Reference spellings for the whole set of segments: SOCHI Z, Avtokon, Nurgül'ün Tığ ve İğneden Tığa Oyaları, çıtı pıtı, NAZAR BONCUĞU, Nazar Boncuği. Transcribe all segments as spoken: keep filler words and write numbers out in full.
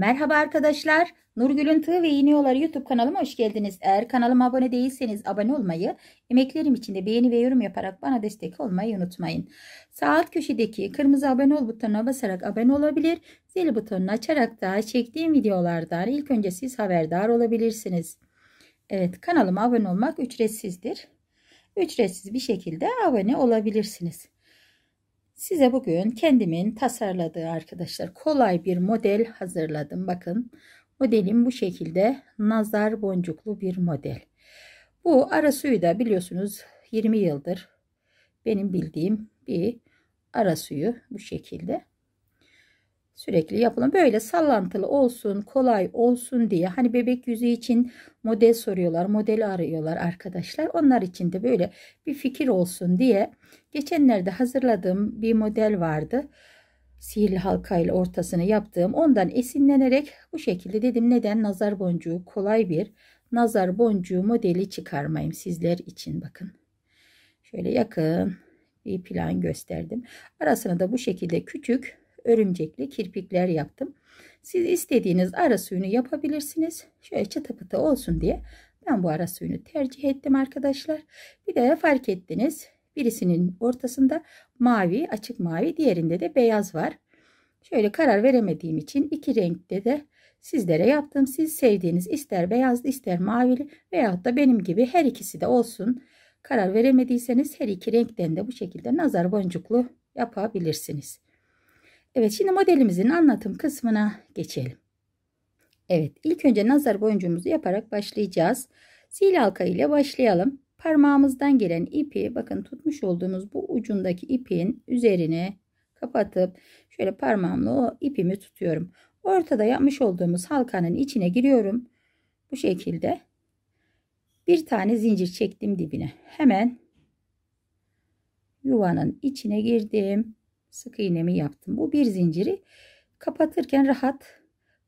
Merhaba arkadaşlar, Nurgül'ün Tığ ve İğneden Tığa Oyaları YouTube kanalıma hoş geldiniz. Eğer kanalıma abone değilseniz abone olmayı, emeklerim için de beğeni ve yorum yaparak bana destek olmayı unutmayın. Sağ alt köşedeki kırmızı abone ol butonuna basarak abone olabilir, zil butonunu açarak da çektiğim videolardan ilk önce siz haberdar olabilirsiniz. Evet, kanalıma abone olmak ücretsizdir. Ücretsiz bir şekilde abone olabilirsiniz. Size bugün kendimin tasarladığı arkadaşlar kolay bir model hazırladım. Bakın, modelim bu şekilde nazar boncuklu bir model. Bu arasuyu da biliyorsunuz yirmi yıldır benim bildiğim bir arasuyu bu şekilde sürekli yapılan, böyle sallantılı olsun, kolay olsun diye hani bebek yüzü için model soruyorlar, modeli arıyorlar arkadaşlar. Onlar için de böyle bir fikir olsun diye geçenlerde hazırladığım bir model vardı. Sihirli halkayla ortasını yaptığım, ondan esinlenerek bu şekilde dedim neden nazar boncuğu, kolay bir nazar boncuğu modeli çıkarmayayım sizler için. Bakın, şöyle yakın bir plan gösterdim. Arasına da bu şekilde küçük örümcekli kirpikler yaptım. Siz istediğiniz arasuyunu yapabilirsiniz. Şöyle çıtı pıtı olsun diye ben bu arasuyunu tercih ettim arkadaşlar. Bir de fark ettiniz, birisinin ortasında mavi, açık mavi, diğerinde de beyaz var. Şöyle karar veremediğim için iki renkte de sizlere yaptım. Siz sevdiğiniz ister beyazlı ister mavili veyahut da benim gibi her ikisi de olsun. Karar veremediyseniz her iki renkten de bu şekilde nazar boncuklu yapabilirsiniz. Evet, şimdi modelimizin anlatım kısmına geçelim. Evet, ilk önce nazar boncuğumuzu yaparak başlayacağız. Sil halka ile başlayalım. Parmağımızdan gelen ipi, bakın tutmuş olduğumuz bu ucundaki ipin üzerine kapatıp şöyle parmağımla o ipimi tutuyorum. Ortada yapmış olduğumuz halkanın içine giriyorum. Bu şekilde bir tane zincir çektim dibine. Hemen yuvanın içine girdim. Sık iğnemi yaptım. Bu bir zinciri kapatırken rahat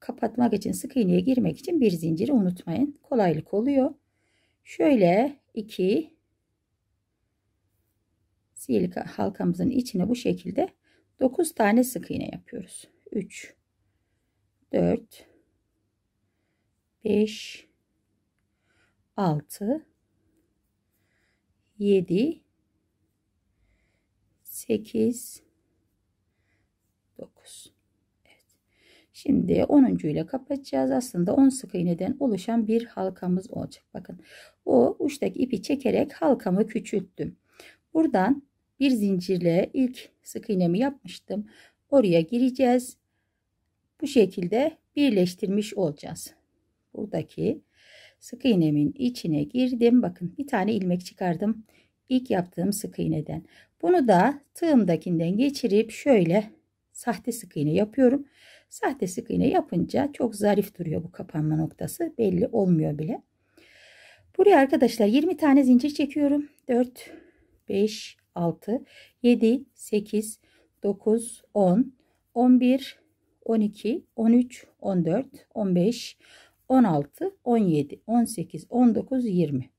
kapatmak için, sık iğneye girmek için bir zinciri unutmayın. Kolaylık oluyor. Şöyle iki sihirli halkamızın içine bu şekilde dokuz tane sık iğne yapıyoruz. üç, dört, beş, altı, yedi, sekiz, dokuz. Evet. Şimdi onuncu ile kapatacağız. Aslında on sık iğneden oluşan bir halkamız olacak. Bakın, o uçtaki ipi çekerek halkamı küçülttüm. Buradan bir zincirle ilk sık iğnemi yapmıştım. Oraya gireceğiz. Bu şekilde birleştirmiş olacağız. Buradaki sık iğnemin içine girdim. Bakın, bir tane ilmek çıkardım İlk yaptığım sık iğneden. Bunu da tığımdakinden geçirip şöyle sahte sık iğne yapıyorum. Sahte sık iğne yapınca çok zarif duruyor bu kapanma noktası. Belli olmuyor bile. Buraya arkadaşlar yirmi tane zincir çekiyorum. dört, beş, altı, yedi, sekiz, dokuz, on, on bir, on iki, on üç, on dört, on beş, on altı, on yedi, on sekiz, on dokuz, yirmi.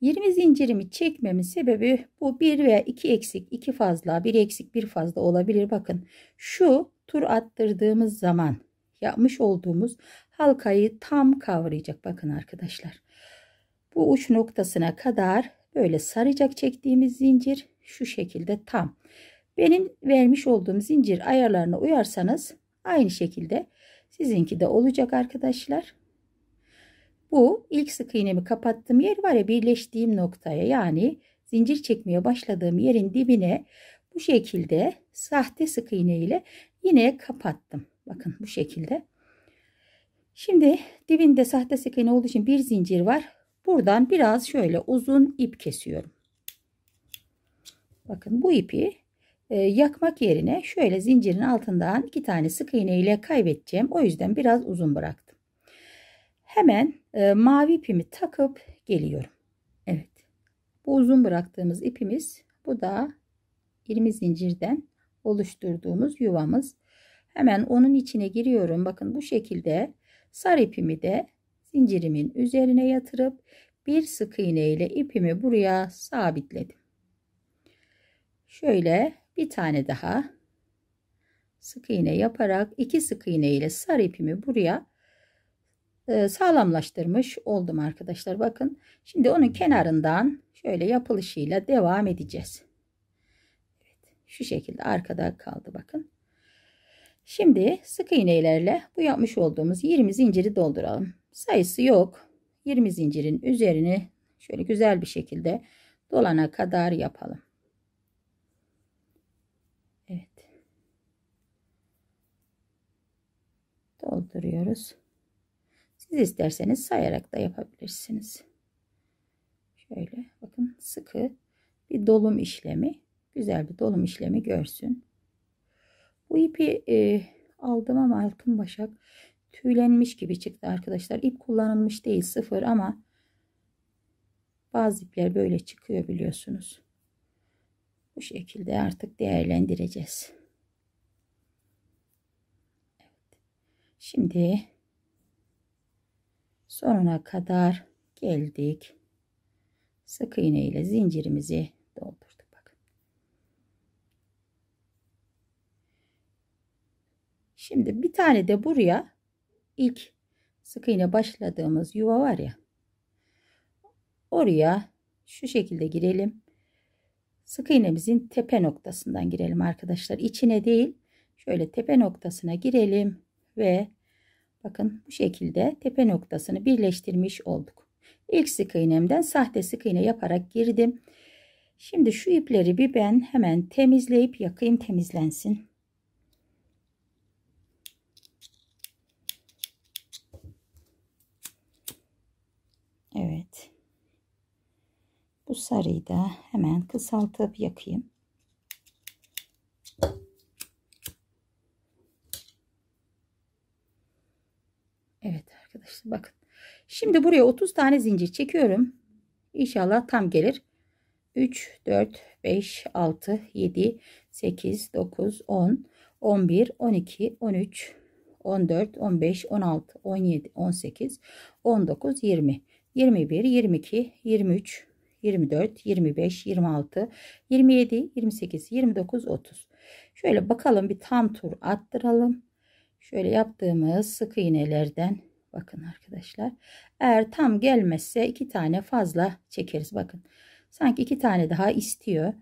yirmi zincirimi çekmemin sebebi bu, bir veya iki eksik, iki fazla, bir eksik, bir fazla olabilir. Bakın, şu tur attırdığımız zaman yapmış olduğumuz halkayı tam kavrayacak. Bakın arkadaşlar, bu uç noktasına kadar böyle saracak çektiğimiz zincir, şu şekilde tam. Benim vermiş olduğum zincir ayarlarına uyarsanız aynı şekilde sizinki de olacak arkadaşlar. Bu ilk sık iğnemi kapattığım yer var ya, birleştiğim noktaya, yani zincir çekmeye başladığım yerin dibine bu şekilde sahte sık iğne ile yine kapattım. Bakın bu şekilde. Şimdi dibinde sahte sık iğne olduğu için bir zincir var. Buradan biraz şöyle uzun ip kesiyorum. Bakın, bu ipi yakmak yerine şöyle zincirin altından iki tane sık iğne ile kaybedeceğim. O yüzden biraz uzun bıraktım. Hemen e, mavi ipimi takıp geliyorum. Evet, bu uzun bıraktığımız ipimiz, bu da yirmi zincirden oluşturduğumuz yuvamız. Hemen onun içine giriyorum. Bakın bu şekilde sarı ipimi de zincirimin üzerine yatırıp bir sık iğne ile ipimi buraya sabitledim. Şöyle bir tane daha sık iğne yaparak iki sık iğne ile sarı ipimi buraya sağlamlaştırmış oldum arkadaşlar. Bakın şimdi onun kenarından şöyle yapılışıyla devam edeceğiz. Evet, şu şekilde arkada kaldı bakın. Şimdi sık iğnelerle bu yapmış olduğumuz yirmi zinciri dolduralım. Sayısı yok. yirmi zincirin üzerini şöyle güzel bir şekilde dolana kadar yapalım. Evet. Dolduruyoruz. Siz isterseniz sayarak da yapabilirsiniz. Şöyle bakın sıkı bir dolum işlemi, güzel bir dolum işlemi görsün. Bu ipi e, aldım ama altın başak tüylenmiş gibi çıktı arkadaşlar. İp kullanılmış değil, sıfır, ama bazı ipler böyle çıkıyor biliyorsunuz. Bu şekilde artık değerlendireceğiz. Evet. Şimdi sonuna kadar geldik. Sık iğne ile zincirimizi doldurduk. Bakın. Şimdi bir tane de buraya ilk sık iğne başladığımız yuva var ya, oraya şu şekilde girelim. Sık iğnemizin tepe noktasından girelim arkadaşlar. İçine değil, şöyle tepe noktasına girelim ve bakın bu şekilde tepe noktasını birleştirmiş olduk. İlk sık iğnemden sahte sık iğne yaparak girdim. Şimdi şu ipleri bir ben hemen temizleyip yakayım, temizlensin. Evet. Bu sarıyı da hemen kısaltıp yakayım. Evet arkadaşlar bakın. Şimdi buraya otuz tane zincir çekiyorum. İnşallah tam gelir. üç, dört, beş, altı, yedi, sekiz, dokuz, on, on bir, on iki, on üç, on dört, on beş, on altı, on yedi, on sekiz, on dokuz, yirmi. yirmi bir, yirmi iki, yirmi üç, yirmi dört, yirmi beş, yirmi altı, yirmi yedi, yirmi sekiz, yirmi dokuz, otuz. Şöyle bakalım, bir tam tur attıralım. Şöyle yaptığımız sık iğnelerden bakın arkadaşlar. Eğer tam gelmezse iki tane fazla çekeriz. Bakın sanki iki tane daha istiyor.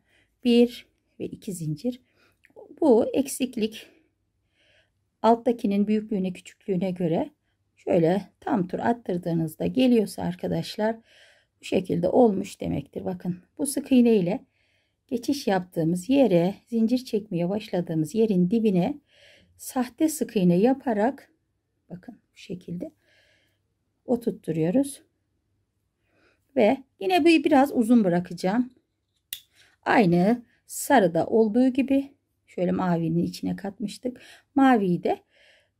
Bir ve iki zincir. Bu eksiklik alttakinin büyüklüğüne, küçüklüğüne göre şöyle tam tur attırdığınızda geliyorsa arkadaşlar bu şekilde olmuş demektir. Bakın bu sık iğne ile geçiş yaptığımız yere, zincir çekmeye başladığımız yerin dibine sahte sık iğne yaparak bakın bu şekilde oturtturuyoruz. Ve yine bu biraz uzun bırakacağım. Aynı sarıda olduğu gibi şöyle mavinin içine katmıştık. Maviyi de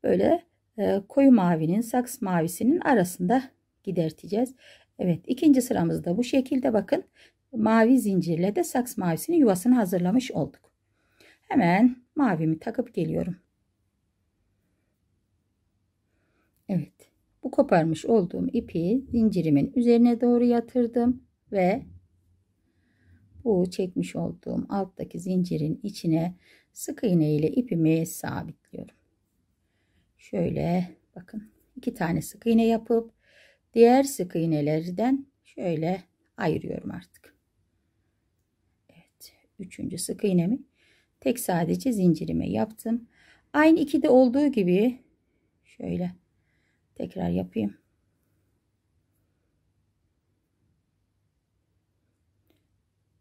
böyle e, koyu mavinin, saks mavisinin arasında giderteceğiz. Evet, ikinci sıramızda bu şekilde bakın. Mavi zincirle de saks mavisinin yuvasını hazırlamış olduk. Hemen mavimi takıp geliyorum. Evet, bu koparmış olduğum ipi zincirimin üzerine doğru yatırdım ve bu çekmiş olduğum alttaki zincirin içine sık iğne ile ipimi sabitliyorum. Şöyle bakın iki tane sık iğne yapıp diğer sık iğnelerden şöyle ayırıyorum artık. Evet, üçüncü sık iğnemi tek sadece zincirime yaptım. Aynı ikide olduğu gibi şöyle tekrar yapayım.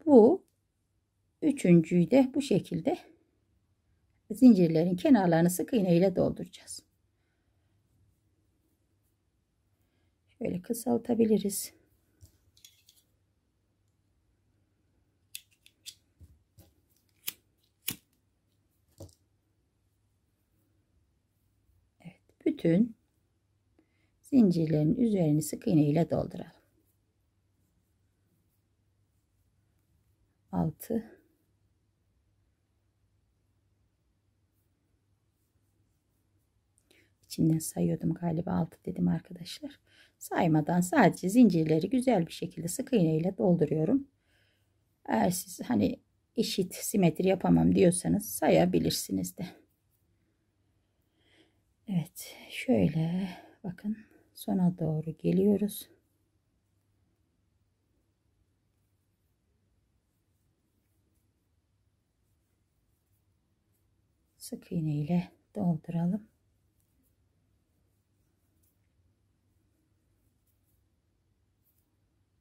Bu üçüncüyü de bu şekilde zincirlerin kenarlarını sık iğne ile dolduracağız. Şöyle kısaltabiliriz. Evet, bütün zincirlerin üzerini sık iğne ile dolduralım. altı içinden sayıyordum galiba, altı dedim arkadaşlar. Saymadan sadece zincirleri güzel bir şekilde sık iğne ile dolduruyorum. Eğer siz hani eşit simetri yapamam diyorsanız sayabilirsiniz de. Evet, şöyle bakın sona doğru geliyoruz. Sık iğne ile dolduralım.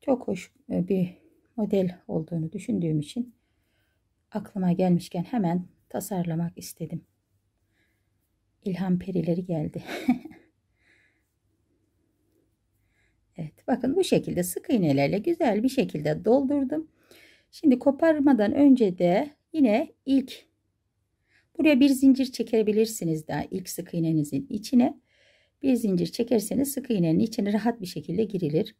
Çok hoş bir model olduğunu düşündüğüm için aklıma gelmişken hemen tasarlamak istedim. İlham perileri geldi. Evet, bakın bu şekilde sık iğnelerle güzel bir şekilde doldurdum. Şimdi koparmadan önce de yine ilk buraya bir zincir çekebilirsiniz, daha ilk sık iğnenizin içine bir zincir çekerseniz sık iğnenin içine rahat bir şekilde girilir.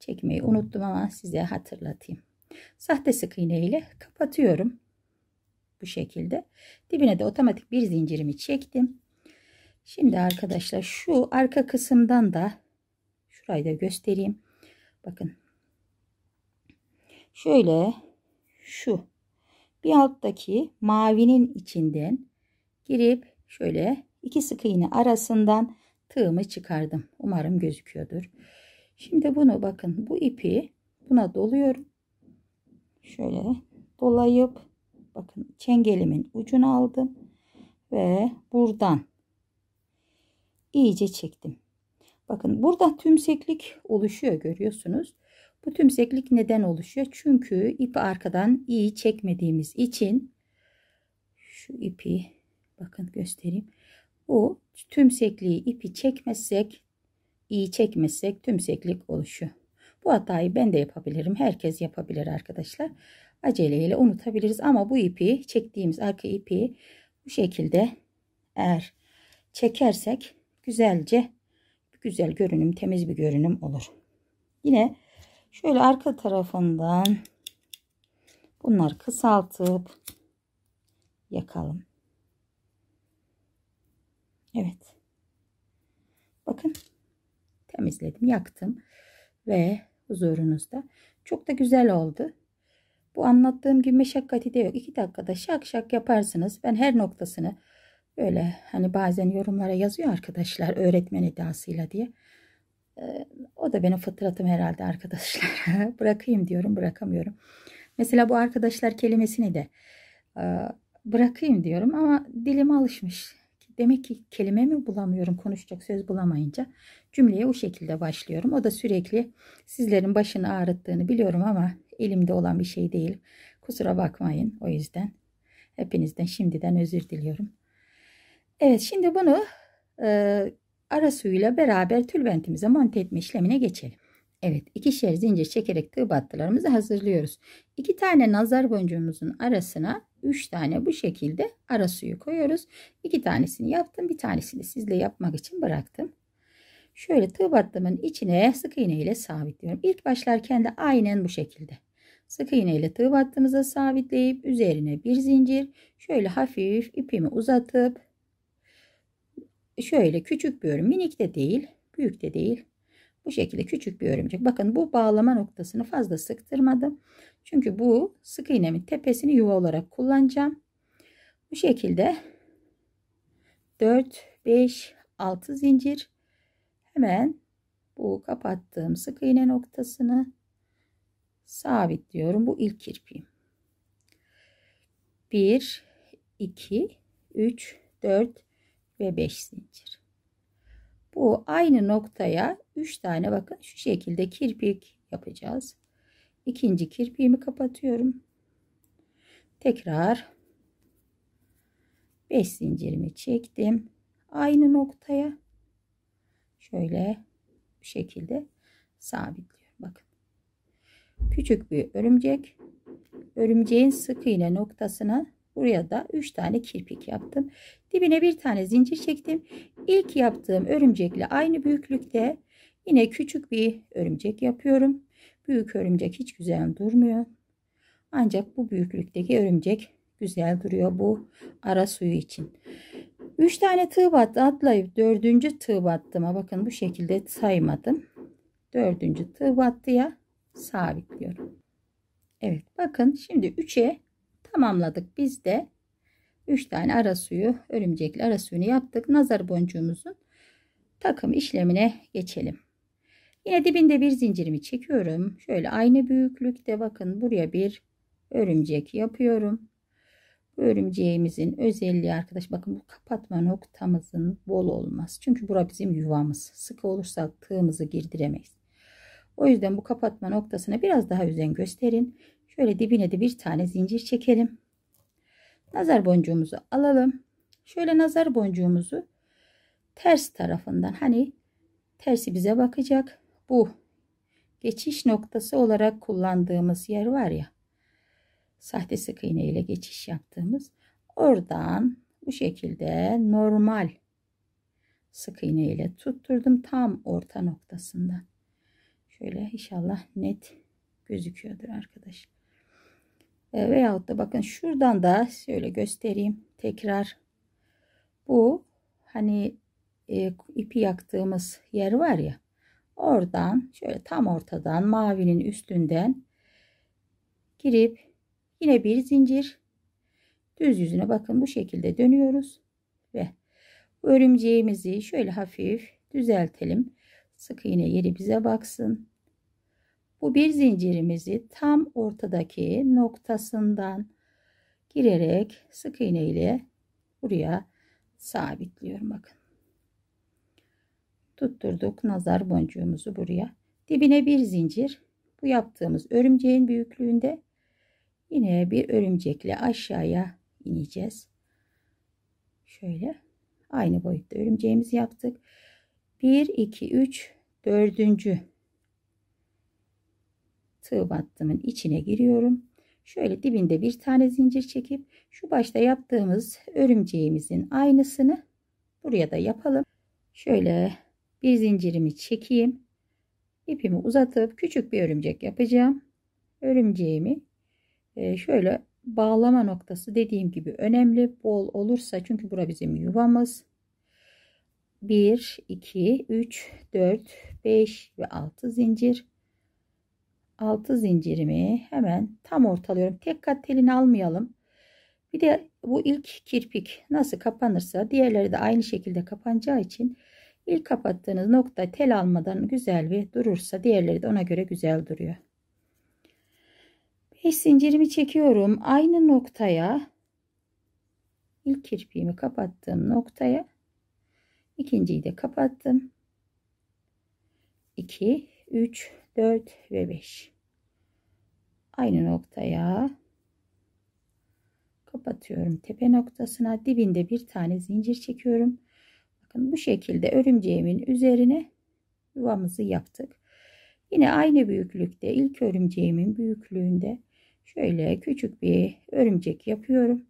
Çekmeyi unuttum ama size hatırlatayım. Sahte sık iğne ile kapatıyorum. Bu şekilde dibine de otomatik bir zincirimi çektim. Şimdi arkadaşlar şu arka kısımdan da şurayı da göstereyim. Bakın şöyle şu bir alttaki mavinin içinden girip şöyle iki sık iğne arasından tığımı çıkardım. Umarım gözüküyordur. Şimdi bunu bakın bu ipi buna doluyorum. Şöyle dolayıp bakın çengelimin ucunu aldım ve buradan iyice çektim. Bakın burada tümseklik oluşuyor, görüyorsunuz. Bu tümseklik neden oluşuyor? Çünkü ipi arkadan iyi çekmediğimiz için şu ipi bakın göstereyim. Bu tümsekliği ipi çekmezsek iyi çekmezsek tümseklik oluşuyor. Bu hatayı ben de yapabilirim. Herkes yapabilir arkadaşlar. Aceleyle unutabiliriz ama bu ipi çektiğimiz arka ipi bu şekilde eğer çekersek güzelce güzel görünüm, temiz bir görünüm olur. Yine şöyle arka tarafından bunları kısaltıp yakalım. Evet. Bakın temizledim, yaktım ve huzurunuzda. Çok da güzel oldu. Bu anlattığım gibi meşakkati de yok. iki dakikada şak şak yaparsınız. Ben her noktasını böyle hani bazen yorumlara yazıyor arkadaşlar öğretmen iddiasıyla diye. Ee, o da benim fıtratım herhalde arkadaşlar. Bırakayım diyorum, bırakamıyorum. Mesela bu arkadaşlar kelimesini de e, bırakayım diyorum ama dilime alışmış. Demek ki kelime mi bulamıyorum, konuşacak söz bulamayınca cümleye o şekilde başlıyorum. O da sürekli sizlerin başını ağrıttığını biliyorum ama elimde olan bir şey değil. Kusura bakmayın, o yüzden hepinizden şimdiden özür diliyorum. Evet, şimdi bunu e, ara suyuyla beraber tülbentimize monte etme işlemine geçelim. Evet, ikişer zincir çekerek tığ battılarımızı hazırlıyoruz. İki tane nazar boncuğumuzun arasına üç tane bu şekilde ara suyu koyuyoruz. İki tanesini yaptım, bir tanesini sizle yapmak için bıraktım. Şöyle tığ battımın içine sık iğne ile sabitliyorum. İlk başlarken de aynen bu şekilde. Sık iğne ile tığ battığımıza sabitleyip üzerine bir zincir, şöyle hafif ipimi uzatıp şöyle küçük bir örüm, minik de değil, büyük de değil. Bu şekilde küçük bir örümcek. Bakın bu bağlama noktasını fazla sıktırmadım. Çünkü bu sık iğnemin tepesini yuva olarak kullanacağım. Bu şekilde dört, beş, altı zincir. Hemen bu kapattığım sık iğne noktasını sabitliyorum. Bu ilk kirpiğim. bir, iki, üç, dört ve beş zincir. Bu aynı noktaya üç tane bakın şu şekilde kirpik yapacağız. İkinci kirpiğimi kapatıyorum. Tekrar beş zincirimi çektim. Aynı noktaya şöyle bu şekilde sabitliyorum. Bakın. Küçük bir örümcek. Örümceğin sık iğne noktasına buraya da üç tane kirpik yaptım. Dibine bir tane zincir çektim. İlk yaptığım örümcekle aynı büyüklükte yine küçük bir örümcek yapıyorum. Büyük örümcek hiç güzel durmuyor. Ancak bu büyüklükteki örümcek güzel duruyor bu ara suyu için. üç tane tığ battı atlayıp dördüncü tığ battıma bakın bu şekilde saymadım. dördüncü tığ battıya sabitliyorum. Evet bakın şimdi üçe tamamladık biz de. üç tane ara suyu, örümcekli ara suyunu yaptık. Nazar boncuğumuzun takım işlemine geçelim. Yine dibinde bir zincirimi çekiyorum. Şöyle aynı büyüklükte bakın buraya bir örümcek yapıyorum. Bu örümceğimizin özelliği arkadaş, bakın bu kapatma noktamızın bol olması. Çünkü bura bizim yuvamız. Sıkı olursa tığımızı girdiremeyiz. O yüzden bu kapatma noktasına biraz daha özen gösterin. Şöyle dibine de bir tane zincir çekelim. Nazar boncuğumuzu alalım. Şöyle nazar boncuğumuzu ters tarafından, hani tersi bize bakacak, bu geçiş noktası olarak kullandığımız yer var ya, sahte sık iğne ile geçiş yaptığımız, oradan bu şekilde normal sık iğne ile tutturdum tam orta noktasından. Şöyle inşallah net gözüküyordur arkadaş. E, veyahut da bakın şuradan da şöyle göstereyim tekrar, bu hani e, ipi yaktığımız yer var ya, oradan şöyle tam ortadan mavinin üstünden girip yine bir zincir, düz yüzüne bakın bu şekilde dönüyoruz ve örümceğimizi şöyle hafif düzeltelim. Sık iğne yeri bize baksın. Bu bir zincirimizi tam ortadaki noktasından girerek sık iğne ile buraya sabitliyorum. Bakın. Tutturduk nazar boncuğumuzu buraya. Dibine bir zincir. Bu yaptığımız örümceğin büyüklüğünde yine bir örümcekle aşağıya ineceğiz. Şöyle aynı boyutta örümceğimizi yaptık. bir iki üç dördüncü tığ battımın içine giriyorum. Şöyle dibinde bir tane zincir çekip şu başta yaptığımız örümceğimizin aynısını buraya da yapalım. Şöyle bir zincirimi çekeyim. İpimi uzatıp küçük bir örümcek yapacağım. Örümceğimi şöyle bağlama noktası dediğim gibi önemli, bol olursa, çünkü bura bizim yuvamız. bir iki üç dört beş ve altı zincir. altı zincirimi hemen tam ortalıyorum. Tek kat telini almayalım. Bir de bu ilk kirpik nasıl kapanırsa diğerleri de aynı şekilde kapanacağı için ilk kapattığınız nokta tel almadan güzel bir durursa diğerleri de ona göre güzel duruyor. beş zincirimi çekiyorum. Aynı noktaya, ilk kirpiğimi kapattığım noktaya ikinciyi de kapattım. iki üç dört ve beş. Aynı noktaya kapatıyorum. Tepe noktasına, dibinde bir tane zincir çekiyorum. Bakın bu şekilde örümceğimin üzerine yuvamızı yaptık. Yine aynı büyüklükte, ilk örümceğimin büyüklüğünde şöyle küçük bir örümcek yapıyorum.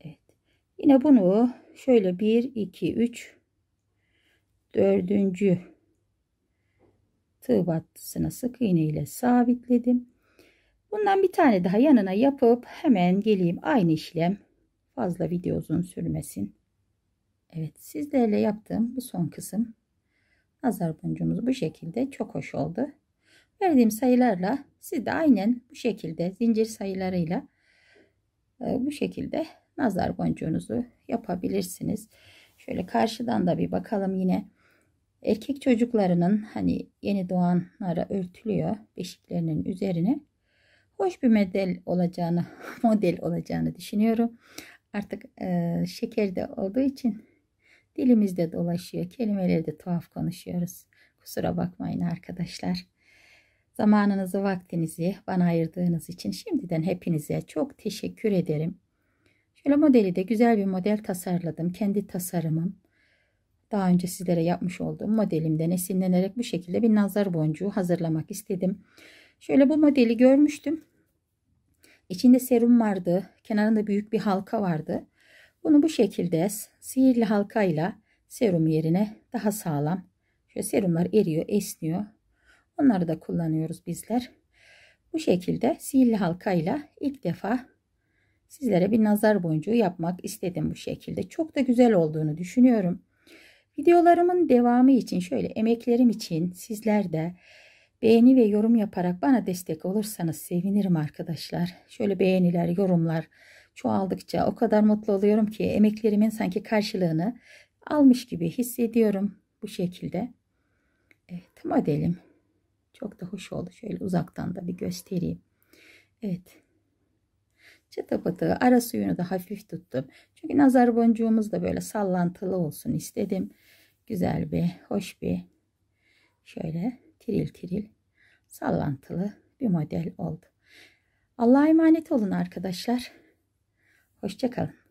Evet. Yine bunu şöyle bir iki üç dördüncü tığ battısına sık iğne ile sabitledim. Bundan bir tane daha yanına yapıp hemen geleyim. Aynı işlem, fazla video uzun sürmesin. Evet, sizlerle yaptığım bu son kısım. Nazar boncuğumuz bu şekilde çok hoş oldu. Verdiğim sayılarla siz de aynen bu şekilde zincir sayılarıyla bu şekilde nazar boncuğunuzu yapabilirsiniz. Şöyle karşıdan da bir bakalım yine. Erkek çocuklarının hani yeni doğanlara örtülüyor beşiklerinin üzerine. Hoş bir model olacağını, model olacağını düşünüyorum. Artık e, şeker de olduğu için dilimizde dolaşıyor. Kelimeleri de tuhaf konuşuyoruz. Kusura bakmayın arkadaşlar. Zamanınızı, vaktinizi bana ayırdığınız için şimdiden hepinize çok teşekkür ederim. Şöyle modeli de güzel bir model tasarladım. Kendi tasarımım. Daha önce sizlere yapmış olduğum modelimden esinlenerek bu şekilde bir nazar boncuğu hazırlamak istedim. Şöyle bu modeli görmüştüm. İçinde serum vardı. Kenarında büyük bir halka vardı. Bunu bu şekilde sihirli halkayla serum yerine daha sağlam. Şöyle serumlar eriyor, esniyor. Onları da kullanıyoruz bizler. Bu şekilde sihirli halkayla ilk defa sizlere bir nazar boncuğu yapmak istedim bu şekilde. Çok da güzel olduğunu düşünüyorum. Videolarımın devamı için, şöyle emeklerim için sizler de beğeni ve yorum yaparak bana destek olursanız sevinirim arkadaşlar. Şöyle beğeniler, yorumlar çoğaldıkça o kadar mutlu oluyorum ki emeklerimin sanki karşılığını almış gibi hissediyorum bu şekilde. Evet, modelim çok da hoş oldu. Şöyle uzaktan da bir göstereyim. Evet. Çatapatığı, ara suyunu da hafif tuttum. Çünkü nazar boncuğumuz da böyle sallantılı olsun istedim. Güzel bir, hoş bir, şöyle tiril tiril sallantılı bir model oldu. Allah'a emanet olun arkadaşlar. Hoşça kalın.